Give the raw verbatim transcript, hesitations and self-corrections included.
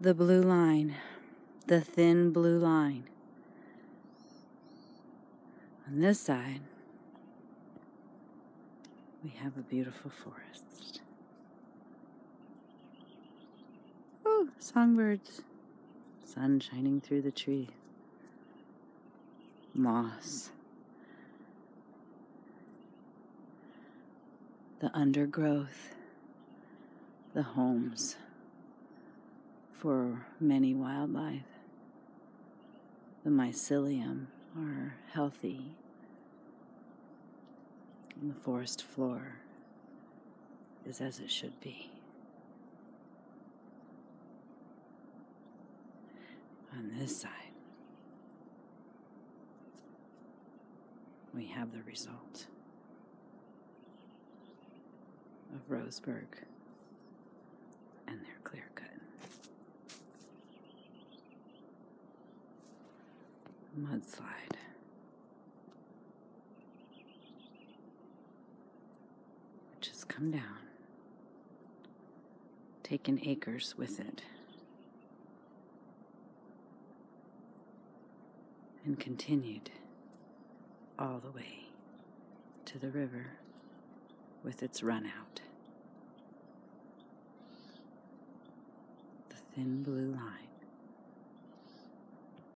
the blue line, the thin blue line. On this side, we have a beautiful forest. Oh, songbirds, sun shining through the trees, moss, the undergrowth, the homes for many wildlife. The mycelium are healthy. And the forest floor is as it should be. On this side, we have the result of Roseburg and their clear cut. Mudslide. Which has come down, taken acres with it, and continued all the way to the river with its run out. The thin blue line.